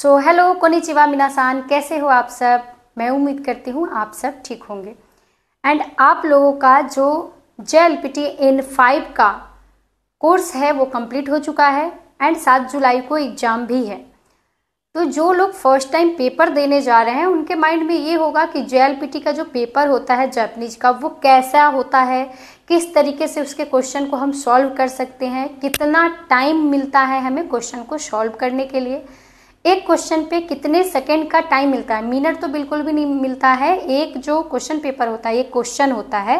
So hello konnichiwa मिनासान, कैसे हो आप सब। मैं उम्मीद करती हूँ आप सब ठीक होंगे। एंड आप लोगों का जो JLPT N5 का कोर्स है वो कंप्लीट हो चुका है एंड 7 जुलाई को एग्ज़ाम भी है। तो जो लोग फर्स्ट टाइम पेपर देने जा रहे हैं उनके माइंड में ये होगा कि JLPT का जो पेपर होता है जापनीज का वो कैसा होता है, किस तरीके से उसके क्वेश्चन को हम सॉल्व कर सकते हैं, कितना टाइम मिलता है हमें क्वेश्चन को सॉल्व करने के लिए, एक क्वेश्चन पे कितने सेकंड का टाइम मिलता है। मिनट तो बिल्कुल भी नहीं मिलता है। एक जो क्वेश्चन पेपर होता है, एक क्वेश्चन होता है,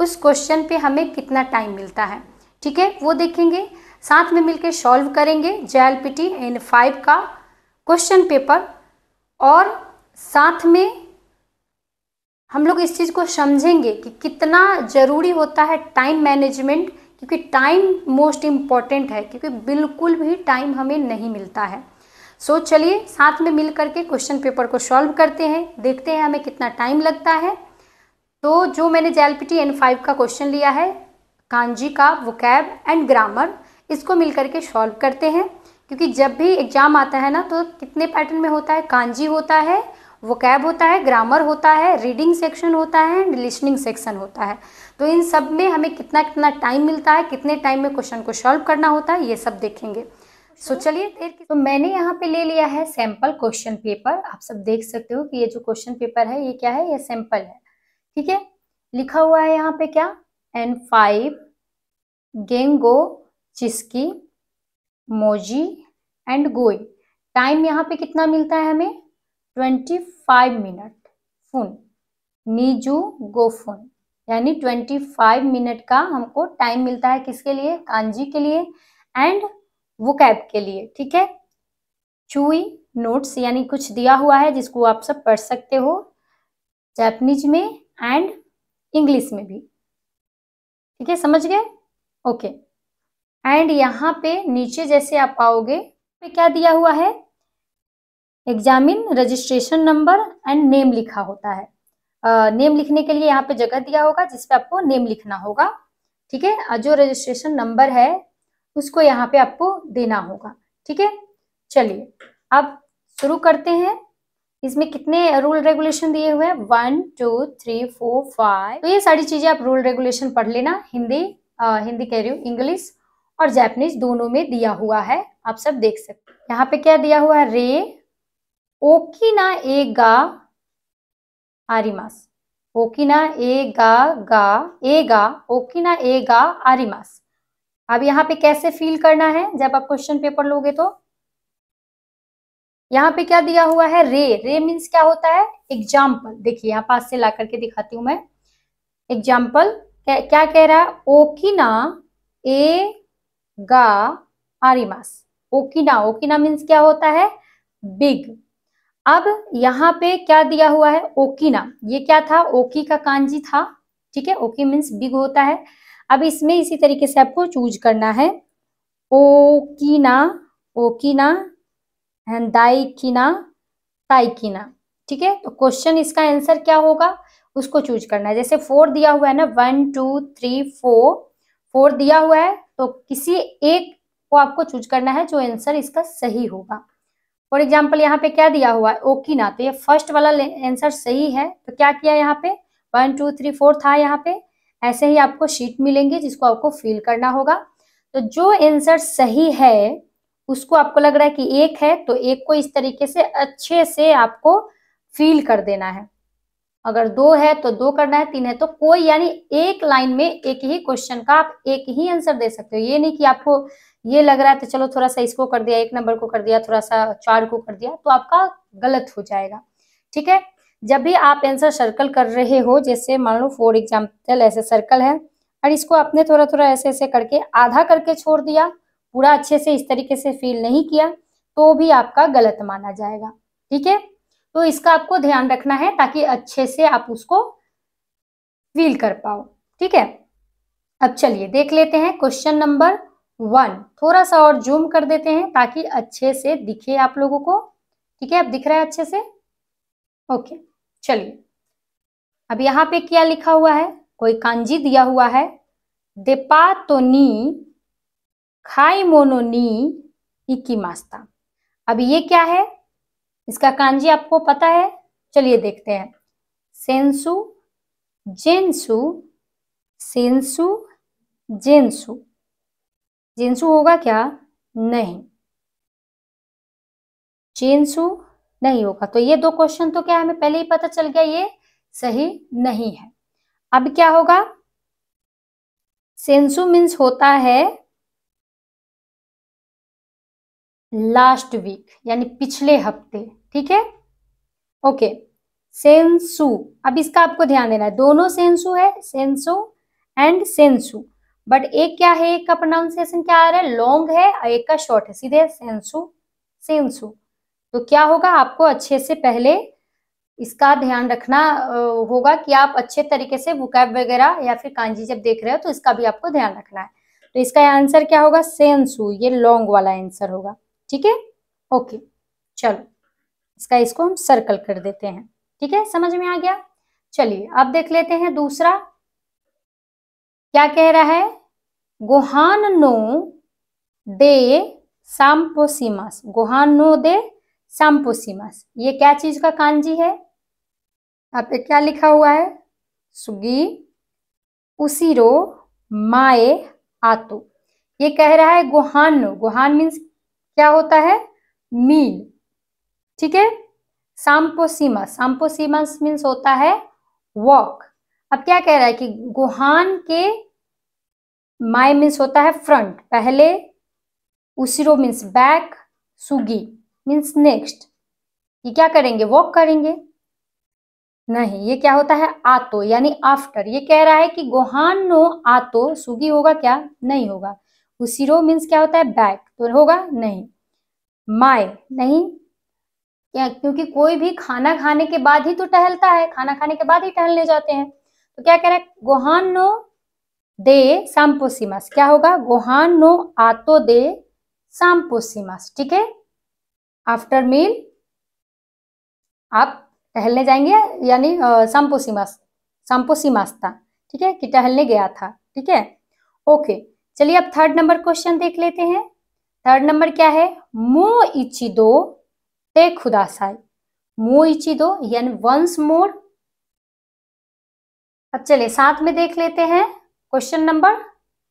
उस क्वेश्चन पे हमें कितना टाइम मिलता है, ठीक है, वो देखेंगे। साथ में मिलकर सॉल्व करेंगे JLPT N5 का क्वेश्चन पेपर और साथ में हम लोग इस चीज़ को समझेंगे कि कितना ज़रूरी होता है टाइम मैनेजमेंट, क्योंकि टाइम मोस्ट इम्पॉर्टेंट है, क्योंकि बिल्कुल भी टाइम हमें नहीं मिलता है। सो चलिए साथ में मिल करके क्वेश्चन पेपर को सॉल्व करते हैं, देखते हैं हमें कितना टाइम लगता है। तो जो मैंने JLPT N5 का क्वेश्चन लिया है कांजी का, वोकैब एंड ग्रामर, इसको मिल करके सॉल्व करते हैं, क्योंकि जब भी एग्ज़ाम आता है ना तो कितने पैटर्न में होता है, कांजी होता है, वोकैब होता है, ग्रामर होता है, रीडिंग सेक्शन होता है एंड लिसनिंग सेक्शन होता है। तो इन सब में हमें कितना कितना टाइम मिलता है, कितने टाइम में क्वेश्चन को सॉल्व करना होता है, ये सब देखेंगे। सो चलिए, तो मैंने यहाँ पे ले लिया है सैंपल क्वेश्चन पेपर। आप सब देख सकते हो कि ये जो क्वेश्चन पेपर है ये क्या है, ये सैंपल है, ठीक है। लिखा हुआ है यहाँ पे क्या, N5 गेंगो चिस्की मोजी एंड गोई। टाइम यहाँ पे कितना मिलता है हमें, 25 मिनट फुन नीजू गोफुन, यानी 25 मिनट का हमको टाइम मिलता है किसके लिए, कांजी के लिए एंड वोकैब के लिए, ठीक है। चुई नोट्स यानी कुछ दिया हुआ है जिसको आप सब पढ़ सकते हो जापनीज में एंड इंग्लिश में भी, ठीक है, समझ गए, ओके। एंड यहाँ पे नीचे जैसे आप आओगे पे क्या दिया हुआ है, examine registration number and name लिखा होता है। नेम लिखने के लिए यहाँ पे जगह दिया होगा जिसपे आपको नेम लिखना होगा, ठीक है। जो रजिस्ट्रेशन नंबर है उसको यहाँ पे आपको देना होगा, ठीक है। चलिए अब शुरू करते हैं। इसमें कितने रूल रेगुलेशन दिए हुए हैं, 1 2 3 4 5। तो ये सारी चीजें आप रूल रेगुलेशन पढ़ लेना। हिंदी कह रही हूँ, इंग्लिश और जापनीज दोनों में दिया हुआ है, आप सब देख सकते हैं। यहाँ पे क्या दिया हुआ है, रे ओकी ना ए गा आरिमास, ओकी ना ए गा गा ए गा, ओकी ना ए गा आरिमास। अब यहाँ पे कैसे फील करना है जब आप क्वेश्चन पेपर लोगे, तो यहाँ पे क्या दिया हुआ है, रे, रे मीन्स क्या होता है, एग्जाम्पल। देखिए यहाँ पास से ला करके दिखाती हूँ मैं, एग्जाम्पल क्या कह रहा है, ओकिना ए गा आरिमास, ओकिना, ओकिना मीन्स क्या होता है, बिग। अब यहाँ पे क्या दिया हुआ है, ओकिना, ये क्या था, ओकी का कांजी था, ठीक है, ओकी मीन्स बिग होता है। अब इसमें इसी तरीके से आपको चूज करना है, ओकिना ओकिना एंड दाइकिना ताइकिना, ठीक है। तो क्वेश्चन इसका आंसर क्या होगा उसको चूज करना है। जैसे 4 दिया हुआ है ना, 1 2 3 4 4 दिया हुआ है, तो किसी एक को आपको चूज करना है जो आंसर इसका सही होगा। फॉर एग्जाम्पल यहाँ पे क्या दिया हुआ है, ओकिना, तो ये फर्स्ट वाला आंसर सही है, तो क्या किया यहाँ पे 1 2 3 4 था। यहाँ पे ऐसे ही आपको शीट मिलेंगे जिसको आपको फिल करना होगा। तो जो आंसर सही है उसको आपको लग रहा है कि एक है, तो एक को इस तरीके से अच्छे से आपको फिल कर देना है। अगर 2 है तो 2 करना है, 3 है तो कोई, यानी एक लाइन में एक ही क्वेश्चन का आप एक ही आंसर दे सकते हो। ये नहीं कि आपको ये लग रहा है तो चलो थोड़ा सा इसको कर दिया, 1 नंबर को कर दिया, थोड़ा सा 4 को कर दिया, तो आपका गलत हो जाएगा, ठीक है। जब भी आप आंसर सर्कल कर रहे हो, जैसे मान लो 4 एग्जाम्पल ऐसे सर्कल है और इसको आपने थोड़ा थोड़ा ऐसे ऐसे करके आधा करके छोड़ दिया, पूरा अच्छे से इस तरीके से फिल नहीं किया, तो भी आपका गलत माना जाएगा, ठीक है। तो इसका आपको ध्यान रखना है ताकि अच्छे से आप उसको फिल कर पाओ, ठीक है। अब चलिए देख लेते हैं क्वेश्चन नंबर 1। थोड़ा सा और जूम कर देते हैं ताकि अच्छे से दिखे आप लोगों को, ठीक है। अब दिख रहा है अच्छे से, ओके। चलिए अब यहाँ पे क्या लिखा हुआ है, कोई कांजी दिया हुआ है, देपा तो नी खाई मोनो नी इकी मास्ता। अब ये क्या है, इसका कांजी आपको पता है, चलिए देखते हैं। सेंसु, जेंसु, सेंसु, जेंसु। जेंसु होगा क्या? नहीं, जेंसु नहीं होगा। तो ये दो क्वेश्चन तो क्या हमें पहले ही पता चल गया, ये सही नहीं है। अब क्या होगा? सेंसु मीन्स होता है लास्ट वीक, यानी पिछले हफ्ते, ठीक है, ओके। सेंसु, अब इसका आपको ध्यान देना है, दोनों सेंसु है, सेंसु एंड सेंसु, बट एक क्या है, एक का प्रोनाउंसिएशन क्या आ रहा है, लॉन्ग है, और एक का शॉर्ट है, सीधे सेंसु सेंसु। तो क्या होगा, आपको अच्छे से पहले इसका ध्यान रखना होगा कि आप अच्छे तरीके से वोकैब वगैरह या फिर कांजी जब देख रहे हो तो इसका भी आपको ध्यान रखना है। तो इसका आंसर क्या होगा? सेंसु, ये लॉन्ग वाला आंसर होगा, ठीक है, ओके। चलो इसका, इसको हम सर्कल कर देते हैं, ठीक है, समझ में आ गया। चलिए अब देख लेते हैं दूसरा क्या कह रहा है। गोहान नो दे सांपोसीमास, गोहान नो दे सांपोसीमास, ये क्या चीज का कांजी है? आप पे क्या लिखा हुआ है? सुगी उसीरो माए आतो। ये कह रहा है गोहान नो, गोहान मीन्स क्या होता है? मील, ठीक है। सांपोसीमास, सांपोसीमास मीन्स होता है वॉक। अब क्या कह रहा है कि गोहान के माए मीन्स होता है फ्रंट पहले, उसीरो मीन्स बैक, सुगी मीन्स नेक्स्ट। ये क्या करेंगे? वॉक करेंगे। नहीं, ये क्या होता है? आतो यानी आफ्टर। ये कह रहा है कि गोहान नो आतो सुगी होगा क्या? नहीं होगा। उसीरो मीन्स क्या होता है? बैक, तो होगा नहीं। माए नहीं, क्या? क्योंकि कोई भी खाना खाने के बाद ही तो टहलता है, खाना खाने के बाद ही टहलने जाते हैं। तो क्या कह रहा है? गोहान नो दे सांपोसीमास, क्या होगा? गोहान नो आतो दे सांपोसीमास, ठीक है। आफ्टर मील आप टहलने जाएंगे, यानी सांपोसीमास, सांपोसीमास्ता, ठीक है, कि टहलने गया था, ठीक है, ओके। चलिए अब थर्ड नंबर क्वेश्चन देख लेते हैं। थर्ड नंबर क्या है? मो इचिदो ते खुदासाई, मो इचिदो यानी वंस मोर। अब चलिए साथ में देख लेते हैं क्वेश्चन नंबर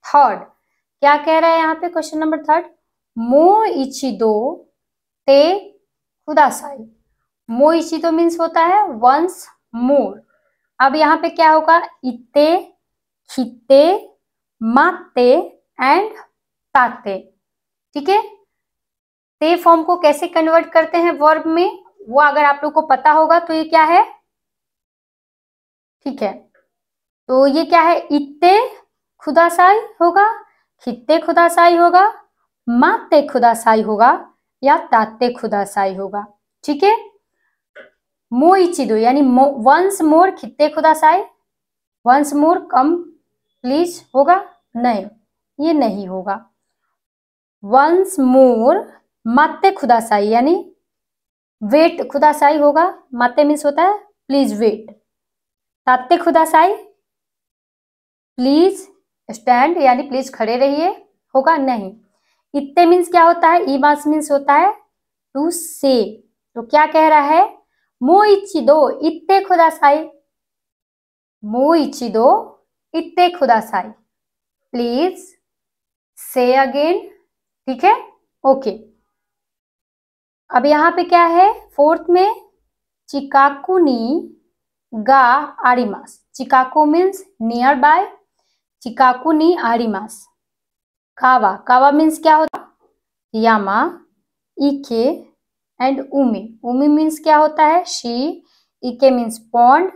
थर्ड क्या कह रहा है यहाँ पे। क्वेश्चन नंबर थर्ड, मो इचिदो ते खुदासाई, मोइची तो मीन्स होता है वंस मोर। अब यहाँ पे क्या होगा? इते, खिते, माते एंड ताते, ठीक है। ते फॉर्म को कैसे कन्वर्ट करते हैं वर्ब में, वो अगर आप लोग को पता होगा तो ये क्या है, ठीक है। तो ये क्या है? इते खुदासाई होगा, खिते खुदासाई होगा, माते खुदासाई होगा, या ताते खुदासाई होगा, ठीक है। मोइचिदो यानी वंस मोर, खिते खुदासाई, वंस मोर कम प्लीज होगा? नहीं, ये नहीं होगा। वंस मोर माते खुदासाई यानी वेट खुदासाई होगा, माते मीन्स होता है प्लीज वेट। ताते खुदासाई प्लीज स्टैंड यानी प्लीज खड़े रहिए होगा? नहीं। इत्ते मीन्स क्या होता है? ईबास मीन्स होता है टू से। तो क्या कह रहा है? मोइचिदो इत्ते खुदासाई, मोइचिदो इत्ते खुदासाई, प्लीज से अगेन, ठीक है, ओके। अब यहाँ पे क्या है? फोर्थ में चिकाकुनी गा आरिमास, चिकाकू मीन्स नियर बाय, चिकाकुनी आरिमास। कावा, कावा मीन्स क्या होता? यामा, इके एंड उमी। उमी मीन्स क्या होता है? शी, इके मीन्स पॉन्ड,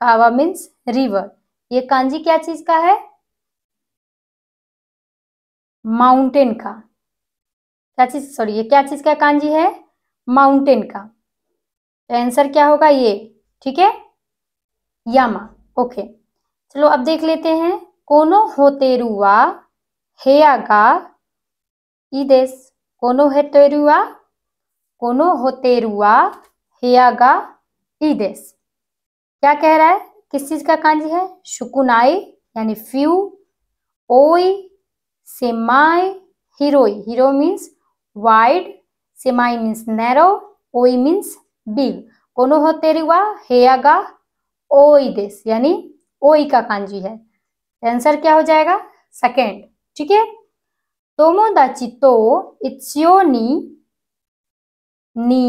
कावा मीन्स रिवर। ये कांजी क्या चीज का है? माउंटेन का। क्या चीज, सॉरी, ये क्या चीज का कांजी है? माउंटेन का। तो आंसर क्या होगा? ये, ठीक है, यामा, ओके। चलो अब देख लेते हैं। कोनो होते रुआ हेयागा इदेस, कोनो होतेरुआ हेयागा इदेस। क्या कह रहा है? किस चीज का कांजी है? शुकुनाई यानी फ्यू, ओई, सेमाई, हिरोई, हिरो मीन्स वाइड, सेमाई मीन्स नैरो, ओई मीन्स बिग। कोनो होते हुआ हेया गा ओई देश, यानी ओई का कांजी है। आंसर क्या हो जाएगा सेकेंड। ठीक है, तोमोदाची तो इत्सियो नी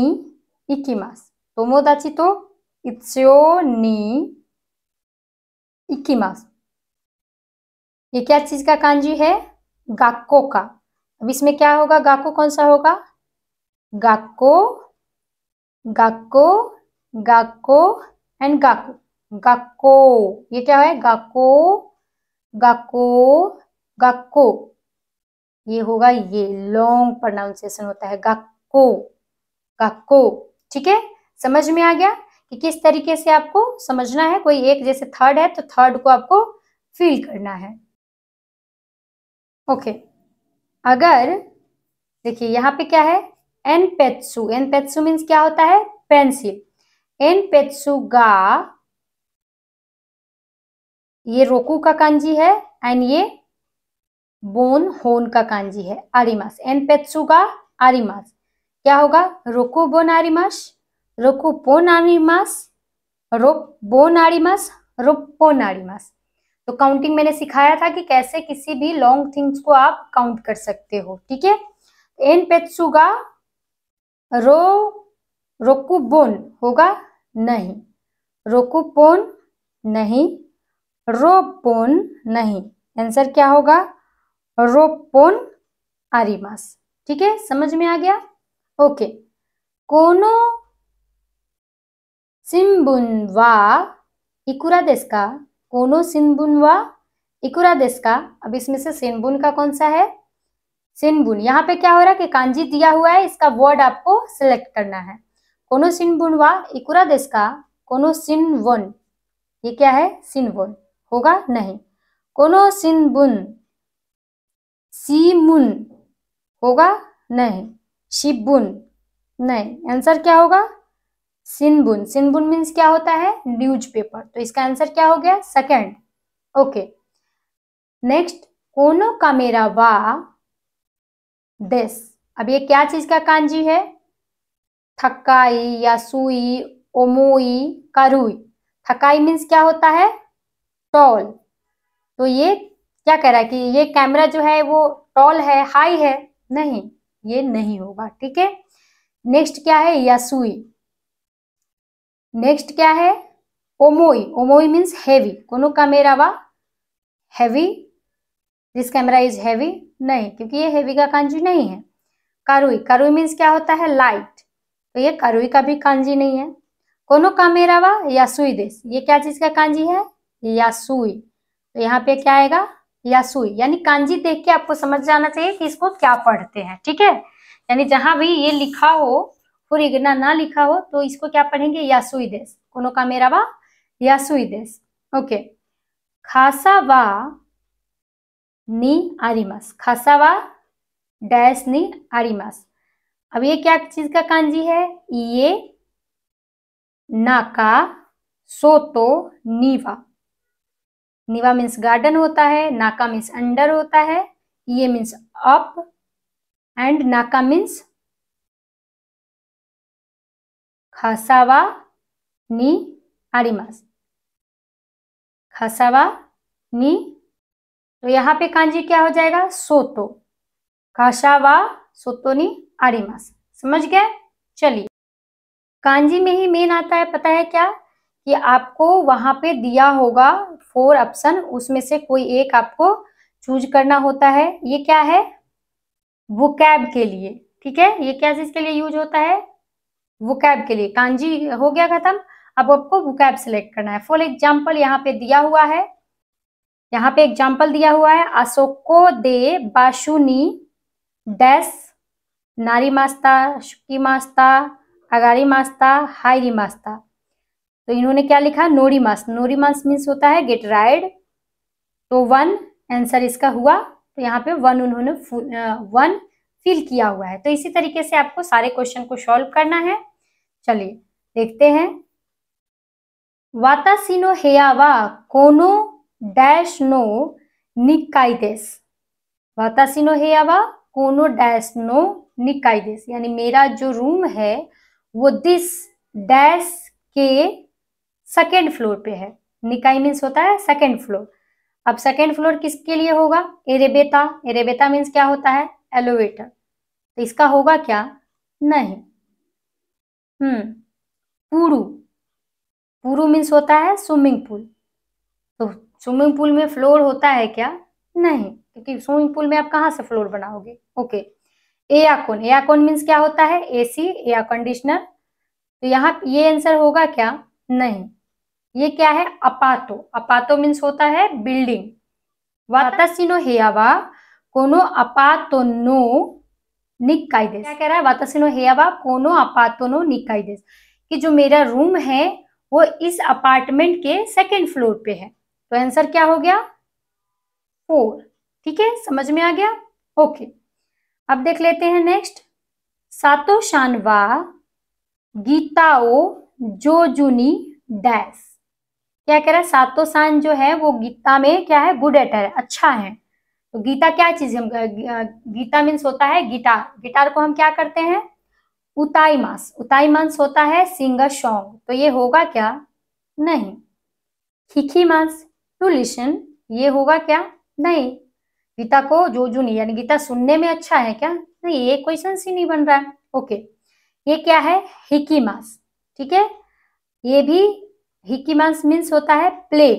इकिमास, तोमोदाची तो इत्सियो नी इकिमास। ये क्या चीज का कांजी है? गाक्को का। अब इसमें क्या होगा? गाक्को कौन सा होगा? गाक्को, गाक्को, गाक्को एंड गाक्को, गाक्को। ये क्या है? गाक्को, गाक्को, गाक्को। ये होगा, ये लॉन्ग प्रोनाउंसिएशन होता है गाक्को, गाक्को। ठीक है, समझ में आ गया कि किस तरीके से आपको समझना है। कोई एक, जैसे थर्ड है तो थर्ड को आपको फील करना है। ओके, अगर देखिए यहाँ पे क्या है, एनपेत्सु। एनपेत्सु मीन्स क्या होता है? पेंसिल। एनपेत्सु गा, ये रोकू का कांजी है एंड ये बोन होन का कांजी है, आरिमास। एनपेत्सु गा आरिमास क्या होगा? रोकू बोन आरिमास, रोकू पोन आरिमास, रोक बोन आरिमास, रोक पोन आरिमास। तो काउंटिंग मैंने सिखाया था कि कैसे किसी भी लॉन्ग थिंग्स को आप काउंट कर सकते हो। ठीक है, एनपेत्सु गा रोकुबोन होगा नहीं, रोकुपोन नहीं, रोपोन नहीं। आंसर क्या होगा? रोपोन आरिमास। ठीक है, समझ में आ गया। ओके, कोनो सिंबुन वा इकुरा देश का, कोनो सिंबुन वा इकुरा देश का। अब इसमें से सिंबुन का कौन सा है? सिनबुन। यहाँ पे क्या हो रहा है कि कांजी दिया हुआ है, इसका वर्ड आपको सिलेक्ट करना है। कोनो सिनबुन वा इकुरा देश का, कोनो सिनवन, ये क्या है? सिनवन होगा नहीं। कोनो सिनबुन सीमुन होगा नहीं, शिबुन नहीं। आंसर क्या होगा? सिनबुन। सिनबुन मीन्स क्या होता है? न्यूज़पेपर। तो इसका आंसर क्या हो गया? सेकेंड। ओके, नेक्स्ट, कोनो कामेरा वा देश। अब ये क्या चीज का कांजी है? थकाई, यासुई, ओमोई, कारुई। थकाई मीन्स क्या होता है? टॉल। तो ये क्या कह रहा है कि ये कैमरा जो है वो टॉल है, हाई है? नहीं, ये नहीं होगा। ठीक है, नेक्स्ट क्या है? यासुई। नेक्स्ट क्या है? ओमोई। ओमोई मीन्स हैवी। कोनो कैमरा वा heavy, this camera is heavy नहीं, क्योंकि ये हैवी का कांजी नहीं है। कारुई, कारुई मीन्स क्या होता है? लाइट। तो ये कारुई का भी कांजी नहीं है। कोनो कामेरा वा यासुई देश, ये क्या चीज का कांजी है? यासुई। तो यहाँ पे क्या आएगा? यासुई। यानी कांजी देख के आपको समझ जाना चाहिए कि इसको क्या पढ़ते हैं। ठीक है, यानी जहां भी ये लिखा हो, फुरिगना ना लिखा हो, तो इसको क्या पढ़ेंगे? यासुई देश, कोनो कामेरा वा यासुई देश। ओके, खासा वा नी आरिमास, खासा वा डैश नी आरिमास। अब ये क्या चीज का कांजी है? ये नाका सोतो नीवा। नीवा मीन्स गार्डन होता है, नाका मीन्स अंडर होता है, ये मीन्स अप एंड नाका मीन्स। खासा वा नी आरिमास, खासा वा नी। तो यहाँ पे कांजी क्या हो जाएगा? सोतो, काशावा सोतो नी आरिमास। समझ गए? चलिए, कांजी में ही मेन आता है, पता है क्या, कि आपको वहां पे दिया होगा 4 ऑप्शन, उसमें से कोई एक आपको चूज करना होता है। ये क्या है? वोकैब के लिए। ठीक है, ये क्या चीज के लिए यूज होता है? वोकैब के लिए। कांजी हो गया खत्म, अब आपको वोकैब सिलेक्ट करना है। फॉर एग्जाम्पल यहाँ पे दिया हुआ है, यहाँ पे एग्जाम्पल दिया हुआ है, आसोको दे बाशुनी डैश नारी मास्ता, शुकी मास्ता, अगारी मास्ता, हाईरी मास्ता। तो इन्होंने क्या लिखा? नोरी मास। नोरी मास मीन्स होता है गेट राइड। तो 1 आंसर इसका हुआ। तो यहाँ पे 1 उन्होंने 1 फिल किया हुआ है। तो इसी तरीके से आपको सारे क्वेश्चन को सॉल्व करना है। चलिए देखते हैं, वातासिनो हेया वा कोनो डैश नो निकाई देश। वातासिनो हेया वा कोनो डैश नो निकाई देश, यानी मेरा जो रूम है वो दिस डैश के सेकेंड फ्लोर पे है। निकाई मीन्स होता है सेकेंड फ्लोर। अब सेकेंड फ्लोर किसके लिए होगा? एरेबेता। एरेबेता मीन्स क्या होता है? एलिवेटर। तो इसका होगा क्या? नहीं। पुरू। पुरू मीन्स होता है स्विमिंग पूल। तो स्विमिंग पूल में फ्लोर होता है क्या? नहीं, क्योंकि स्विमिंग पूल में आप कहाँ से फ्लोर बनाओगे। Okay, aircon. एयरकॉन मीन्स क्या होता है? AC, air conditioner. तो यहाँ ये आंसर होगा क्या? नहीं। ये क्या है? अपातो। अपातो मीन्स होता है बिल्डिंग। वाताशी नो हेयावा कोनो अपातो नो निकाई देश। क्या कह रहा है? वाताशी नो हेयावा कोनो अपातो नो निकाई देश, कि जो मेरा रूम है वो इस अपार्टमेंट के सेकेंड फ्लोर पे है। तो आंसर क्या हो गया? 4। ठीक है, समझ में आ गया। ओके, अब देख लेते हैं नेक्स्ट। सातो शानवा गीताओ जो जुनी डैश। क्या कह रहा है? सातो शान जो है वो गीता में क्या है? गुड एट है, अच्छा है। तो गीता क्या चीज है? गीता मीन्स होता है गिटार। गिटार को हम क्या करते हैं? उताईमास। उताईमास होता है सिंगर सॉन्ग। तो ये होगा क्या? नहीं। खिखीमास टू लिसन। ये होगा क्या? नहीं। गीता को जो जुनी यानी गीता सुनने में अच्छा है क्या? नहीं, ये क्वेश्चन ही नहीं बन रहा है। ओके, ये क्या है? हिकीमास। ठीक है, ये भी हिकीमास मीन्स होता है प्ले।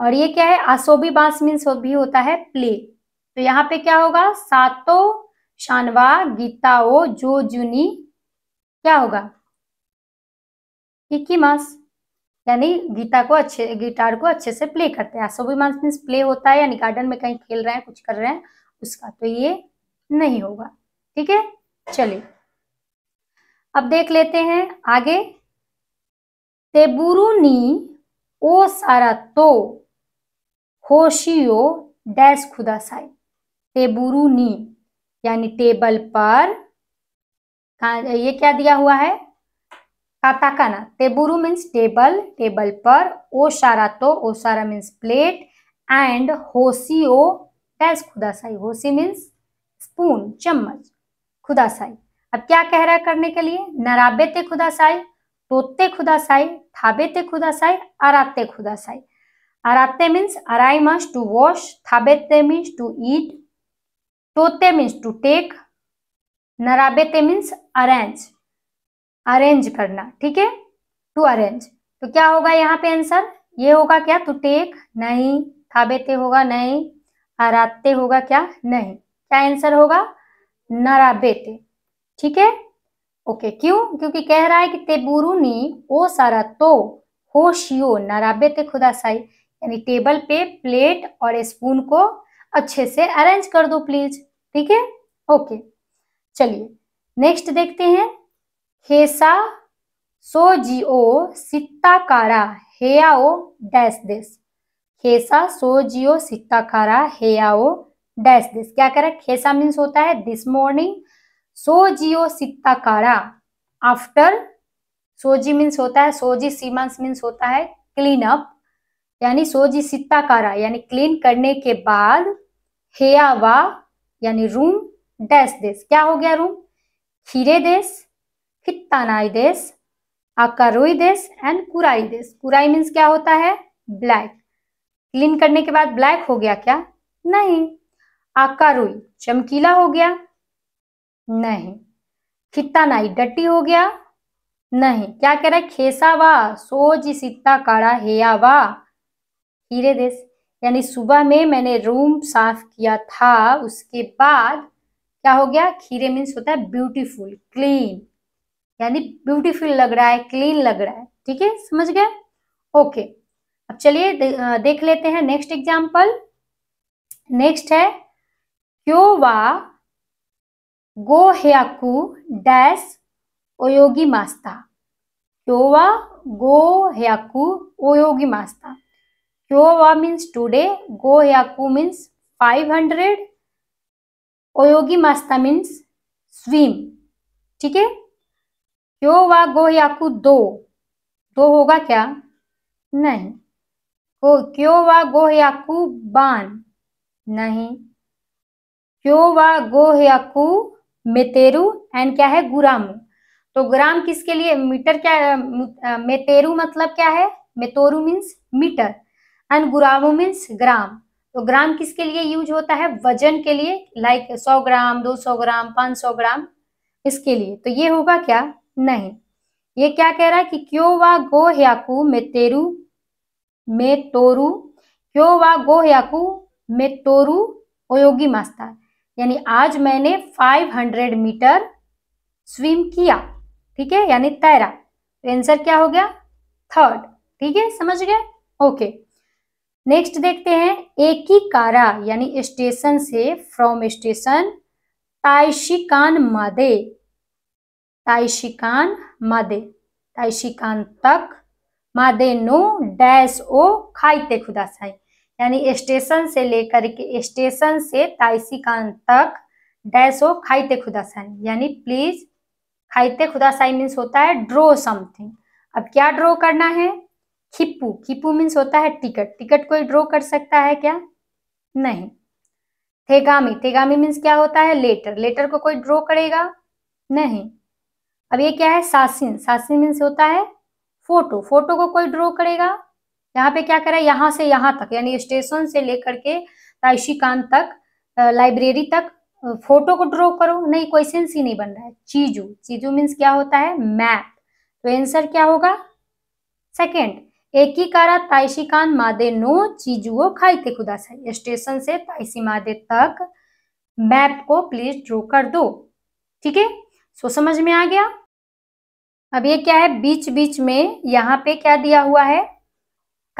और ये क्या है? आसोबी बास मीन्स भी होता है प्ले। तो यहाँ पे क्या होगा? सातो शानवा गीताओ जो जुनी क्या होगा? हिकीमास, यानी गिटार को अच्छे से प्ले करते हैं। आसोबी मास मीन्स प्ले होता है, यानी गार्डन में कहीं खेल रहे हैं, कुछ कर रहे हैं उसका। तो ये नहीं होगा। ठीक है, चलिए अब देख लेते हैं आगे। तेबुरु नी ओ सारा तो होशियो डैश खुदासाई। तेबुरु नी यानी टेबल पर। ये क्या दिया हुआ है? काताकाना। तेबुरु मीन्स टेबल, टेबल पर। ओसारा तो, ओसारा मीन्स प्लेट। एंड होशी ओ डैश खुदासाई। होशी मीन्स स्पून, चम्मच। खुदासाई अब क्या कह रहा है करने के लिए? नराबे ते खुदासाई, तोते खुदासाई, थाबे ते खुदासाई, अराते खुदासाई। अराते मीन्स अराई मस्ट टू वॉश। थाबे ते मीन्स टू ईट। तोते मीन्स टू टेक। नराबे ते मीन्स अरेंज, अरेंज करना। ठीक है, टू अरेंज। तो क्या होगा यहाँ पे आंसर? ये होगा क्या? टू टेक, नहीं। थाबेते होगा, नहीं। अराते होगा क्या? नहीं। क्या आंसर होगा? नराबेते। ठीक है, ओके। क्यों? क्योंकि कह रहा है कि तेबुरु नी ओ सारा तो होशियो नराबेते खुदासाई, यानी टेबल पे प्लेट और स्पून को अच्छे से अरेंज कर दो प्लीज। ठीक है, ओके। चलिए नेक्स्ट देखते हैं। हेसा सोजिओ सित्ताकारा हेयाओ डैश देश। हेसा सोजिओ सित्ताकारा हेयाओ डैश देश। क्या कह रहा है? हेसा मीन्स होता है दिस मॉर्निंग। सोजिओ सित्ताकारा आफ्टर। सोजी मीन्स होता है सोजी, सीमांस मीन्स होता है क्लीन अप, यानी सोजी सित्ताकारा यानी क्लीन करने के बाद हेयावा यानी रूम डैश देश। क्या हो गया? रूम। खीरे देश, हित्तानाई देश, आकारोई देश एंड कुराई देश। कुराई मीन्स क्या होता है? ब्लैक। क्लीन करने के बाद ब्लैक हो गया क्या? नहीं। आकारोई चमकीला हो गया? नहीं। हित्तानाई डट्टी हो गया? नहीं। क्या कह रहा है? खेसावा सोजी सित्ताकारा हेयावा हीरे देश, यानी सुबह में मैंने रूम साफ किया था, उसके बाद क्या हो गया? खीरे मीन्स होता है ब्यूटीफुल, क्लीन, यानी ब्यूटीफुल लग रहा है, क्लीन लग रहा है। ठीक है, समझ गए? ओके, अब चलिए देख लेते हैं नेक्स्ट एग्जांपल। नेक्स्ट है क्यों वा गो हेयाकू डैश ओयोगी मास्ता। क्यों वा गो हेयाकू ओयोगी मास्ता। क्यों वा मीन्स टुडे, गो हेयाकू मीन्स 500, ओयोगी मास्ता मीन्स स्विम। ठीक है, क्यों वा गो याकू दो। दो होगा क्या? नहीं। क्यों वा गो याकू बान। नहीं। क्यों वा गो याकू मेतेरू एंड क्या है? गुरामू। तो ग्राम किसके लिए, मीटर क्या, मेतेरू मतलब क्या है, मेतोरू मीन्स मीटर एंड गुरामो मीन्स ग्राम। तो ग्राम किसके लिए यूज होता है, वजन के लिए, लाइक 100 ग्राम 200 ग्राम 500 ग्राम इसके लिए। तो ये होगा क्या, नहीं। ये क्या कह रहा है कि क्यों वा गो ह्याकू मेतेरू मेतोरू, क्यों वा गो ह्याकू मेतोरू ओयोगी मास्ता, यानी आज मैंने 500 मीटर स्विम किया, ठीक है, यानी तैरा। तो आंसर क्या हो गया, थर्ड। ठीक है, समझ गए, ओके। नेक्स्ट देखते हैं, एकीकारा यानी स्टेशन से, फ्रॉम स्टेशन ताइशिकान मादे, ताइशिकान मादे, ताइशिकान तक, मादे नो डैश ओ खाइते खुदासाई, यानी स्टेशन से लेकर के, स्टेशन से ताइशिकान तक डैश ओ खाइते खुदासाई, यानी प्लीज, खाइते खुदासाई मीन्स होता है ड्रॉ समथिंग। अब क्या ड्रॉ करना है, खिप्पू, खिप्पू मीन्स होता है टिकट, टिकट कोई ड्रॉ कर सकता है क्या, नहीं। थेगामी, थेगामी मीन्स क्या होता है, लेटर, लेटर को कोई ड्रॉ करेगा, नहीं। अब ये क्या है, सासिन, सासिन मीन्स होता है फोटो, फोटो को कोई ड्रॉ करेगा, यहाँ पे क्या करें, यहाँ से यहाँ तक, यानी स्टेशन से लेकर के ताइशिकान तक, लाइब्रेरी तक फोटो को ड्रॉ करो, नहीं, कोई सेंस ही नहीं बन रहा है। चीजू, चीजू मीन्स क्या होता है, मैप। तो आंसर क्या होगा, सेकेंड। एकीकारा ताइशिकान मादे नो चीजुओ खाइते खुदासाई, स्टेशन से ताइशी मादे तक मैप को प्लीज ड्रॉ कर दो। ठीक है, सो समझ में आ गया। अब ये क्या है, बीच बीच में यहाँ पे क्या दिया हुआ है,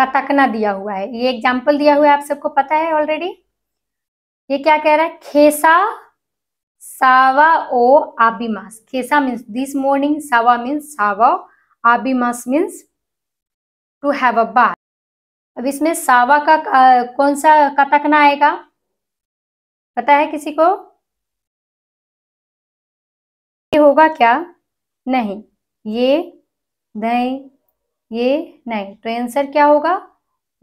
कतकना दिया हुआ है, ये एग्जाम्पल दिया हुआ है, आप सबको पता है ऑलरेडी। ये क्या कह रहा है, खेसा सावा ओ आबिमास, खेसा मीन्स दिस मॉर्निंग, सावा मीन्स सावा, आबिमास means to have a bath. अब इसमें सावा का कौन सा कतकना आएगा, पता है किसी को, ये होगा क्या, नहीं, ये नहीं, ये नहीं। तो आंसर क्या होगा,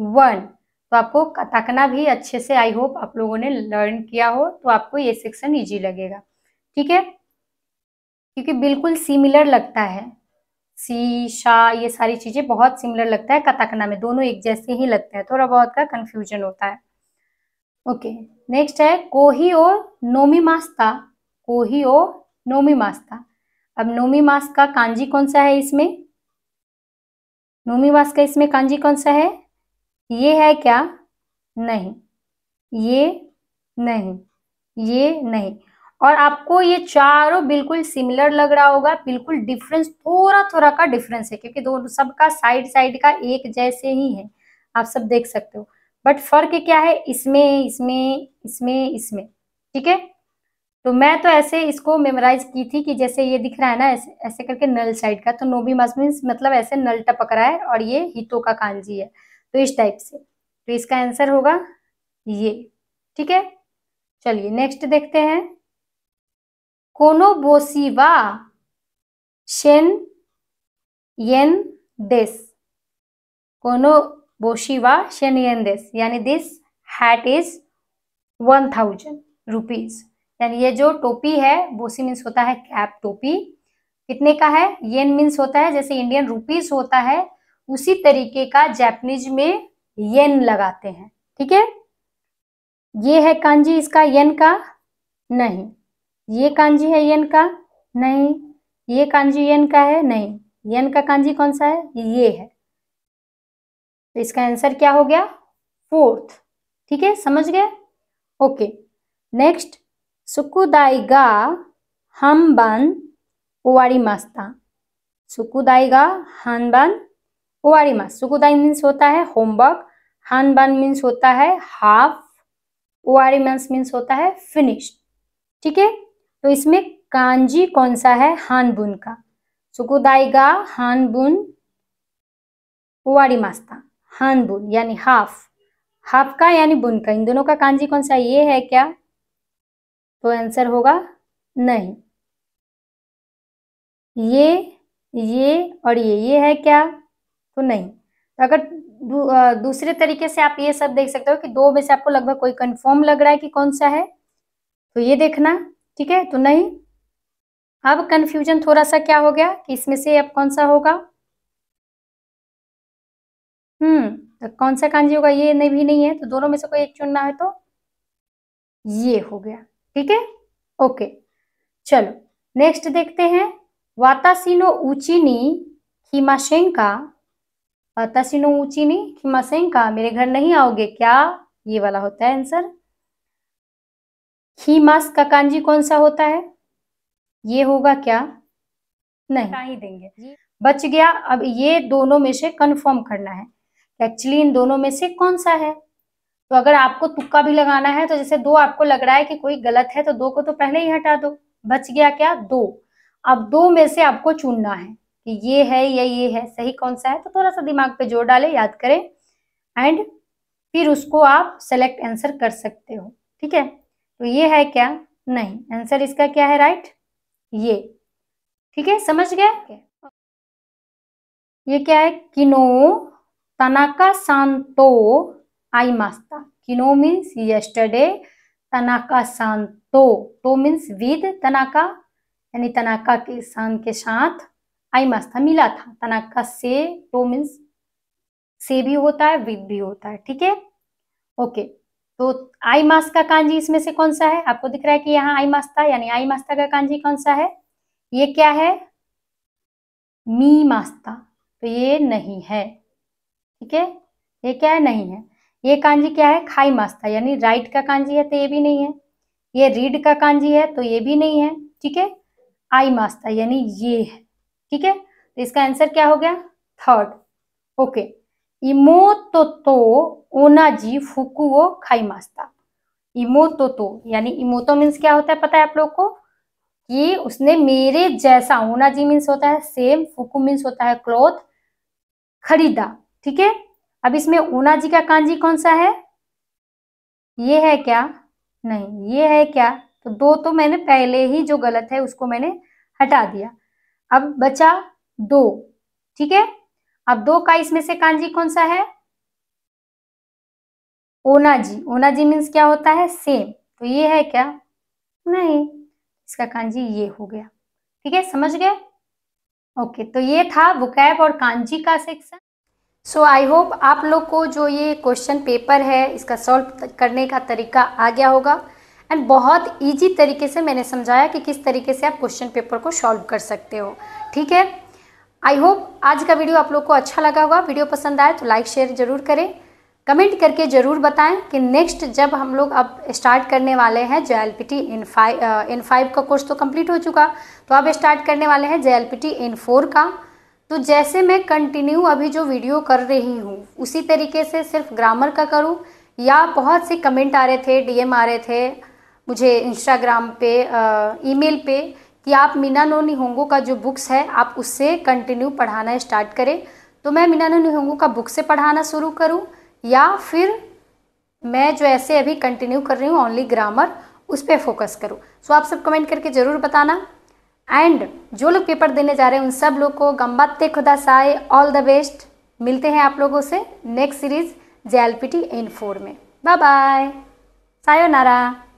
वन। तो आपको कतकना भी अच्छे से, आई होप आप लोगों ने लर्न किया हो, तो आपको ये सेक्शन इजी लगेगा, ठीक है, क्योंकि बिल्कुल सिमिलर लगता है, सी शा ये सारी चीजें बहुत सिमिलर लगता है, कतकना में दोनों एक जैसे ही लगते हैं, थोड़ा बहुत का कंफ्यूजन होता है। ओके, नेक्स्ट है कोही ओ नोमी मास्ता, कोही ओ नोमी मास्ता। अब नोमी मास का कांजी कौन सा है इसमें, नोमी मास का इसमें कांजी कौन सा है, ये है क्या, नहीं, ये नहीं, ये नहीं। और आपको ये चारों बिल्कुल सिमिलर लग रहा होगा, बिल्कुल डिफरेंस, थोड़ा थोड़ा का डिफरेंस है, क्योंकि दोनों सबका साइड साइड का एक जैसे ही है, आप सब देख सकते हो, बट फर्क क्या है, इसमें इसमें इसमें इसमें। ठीक है, तो मैं तो ऐसे इसको मेमोराइज की थी कि जैसे ये दिख रहा है ना, ऐसे ऐसे करके नल साइड का, तो नोबी मास मीन्स मतलब ऐसे नल टपक रहा है, और ये हितो का कांजी है, तो इस टाइप से। तो इसका आंसर होगा ये, ठीक है। चलिए नेक्स्ट देखते हैं, कोनो बोसी वा शेन येन देश, कोनो बोशी वा शेन येन देश, यानी दिस हैट इज 1000 रुपीज, यानी ये जो टोपी है, बोसी मीन्स होता है कैप, टोपी, कितने का है, येन मीन्स होता है जैसे इंडियन रुपीस होता है उसी तरीके का जापानीज में येन लगाते हैं, ठीक है। ये है कांजी इसका येन का, नहीं, ये कांजी है येन का, नहीं, ये कांजी येन का है, नहीं, येन का कांजी कौन सा है, ये है। तो इसका आंसर क्या हो गया, फोर्थ। ठीक है, समझ गए, ओके। नेक्स्ट, सुकुदाईगा हानबान ओवारीमास्ता, सुकुदाईगा हानबान ओवारीमास, सुकुदाई मीन्स होता है होमवर्क, हानबान मीन्स होता है हाफ, ओवारीमास मीन्स होता है फिनिश्ड। ठीक है, तो इसमें कांजी कौन सा है, हानबुन का, सुकुदाईगा हानबुन ओवारीमास्ता, हानबुन यानी हाफ, हाफ का यानी बुन का, इन दोनों का कांजी कौन सा, ये है क्या, तो आंसर होगा नहीं, ये और ये है क्या, तो नहीं। तो अगर दूसरे तरीके से आप ये सब देख सकते हो कि दो में से आपको लगभग कोई कंफर्म लग रहा है कि कौन सा है, तो ये देखना, ठीक है, तो नहीं। अब कंफ्यूजन थोड़ा सा क्या हो गया कि इसमें से अब कौन सा होगा, तो कौन सा कांजी होगा, ये नहीं भी नहीं है तो दोनों में से कोई एक चुनना है तो ये हो गया। ठीक है, ओके। चलो नेक्स्ट देखते हैं, वाताशी नो ऊंची नी खिमासेंका, वाताशी नो ऊंची नी खिमासेंका, मेरे घर नहीं आओगे क्या, ये वाला होता है आंसर। खिमास का कांजी कौन सा होता है, ये होगा क्या, नहीं ही देंगे, बच गया। अब ये दोनों में से कंफर्म करना है एक्चुअली इन दोनों में से कौन सा है। तो अगर आपको तुक्का भी लगाना है तो जैसे दो आपको लग रहा है कि कोई गलत है तो दो को तो पहले ही हटा दो, बच गया क्या, दो। अब दो में से आपको चुनना है कि ये है या ये है, सही कौन सा है। तो थोड़ा सा दिमाग पे जोर डालें, याद करें एंड फिर उसको आप सेलेक्ट आंसर कर सकते हो। ठीक है, तो ये है क्या, नहीं, आंसर इसका क्या है, राइट, ये। ठीक है, समझ गए। ये क्या है, किनो तनाका सान तो आई मास्ता, किनो मीन्स यस्टरडे, तनाका सान तो मीन्स विद, तनाका यानी तनाका के सान के साथ, आई मास्ता मिला था, तनाका से तो मीन्स से भी होता है विद भी होता है। ठीक है, ओके। तो आई मास का कांजी इसमें से कौन सा है, आपको दिख रहा है कि यहाँ आई मास्ता, यानी आई मास्ता का कांजी कौन सा है, ये क्या है, मी मास्ता, तो ये नहीं है। ठीक है, ये क्या है, नहीं है। ये कांजी क्या है, खाई मास्ता, यानी राइट का कांजी है तो ये भी नहीं है। ये रीड का कांजी है तो ये भी नहीं है। ठीक है, आई मास्ता यानी ये है। ठीक है, तो इसका आंसर क्या हो गया, थर्ड। ओके, इमोतो तो ओनाजी फुकु वो खाई मास्ता, इमोतो तो यानी इमोतो मीन्स क्या होता है पता है आप लोग को, कि उसने मेरे जैसा, ओनाजी मीन्स होता है सेम, फुकु मीन्स होता है क्लॉथ, खरीदा। ठीक है, अब इसमें ओनाजी का कांजी कौन सा है, ये है क्या, नहीं, ये है क्या, तो दो तो मैंने पहले ही जो गलत है उसको मैंने हटा दिया, अब बचा दो। ठीक है, अब दो का इसमें से कांजी कौन सा है, ओनाजी, ओनाजी मीन्स क्या होता है, सेम, तो ये है क्या, नहीं, इसका कांजी ये हो गया। ठीक है, समझ गए, ओके। तो ये था वोकैब और कांजी का सेक्शन। सो आई होप आप लोग को जो ये क्वेश्चन पेपर है इसका सॉल्व करने का तरीका आ गया होगा एंड बहुत ईजी तरीके से मैंने समझाया कि किस तरीके से आप क्वेश्चन पेपर को सॉल्व कर सकते हो। ठीक है, आई होप आज का वीडियो आप लोग को अच्छा लगा होगा। वीडियो पसंद आए तो लाइक शेयर जरूर करें, कमेंट करके ज़रूर बताएं कि नेक्स्ट जब हम लोग अब स्टार्ट करने वाले हैं JLPT N5 का कोर्स तो कंप्लीट हो चुका, तो अब स्टार्ट करने वाले हैं JLPT N4 का। तो जैसे मैं कंटिन्यू अभी जो वीडियो कर रही हूँ उसी तरीके से सिर्फ ग्रामर का करूँ, या बहुत से कमेंट आ रहे थे, DM आ रहे थे मुझे इंस्टाग्राम पे, ईमेल पे, कि आप मीना नो निहोंगो का जो बुक्स है आप उससे कंटिन्यू पढ़ाना स्टार्ट करें, तो मैं मीना नो निहोंगो का बुक से पढ़ाना शुरू करूँ, या फिर मैं जो ऐसे अभी कंटिन्यू कर रही हूँ ओनली ग्रामर, उस पर फोकस करूँ। सो आप सब कमेंट करके ज़रूर बताना एंड जो लोग पेपर देने जा रहे हैं उन सब लोग को गंबाते खुदा साए, ऑल द बेस्ट। मिलते हैं आप लोगों से नेक्स्ट सीरीज़ JLPT N4 में। Bye bye, sayonara.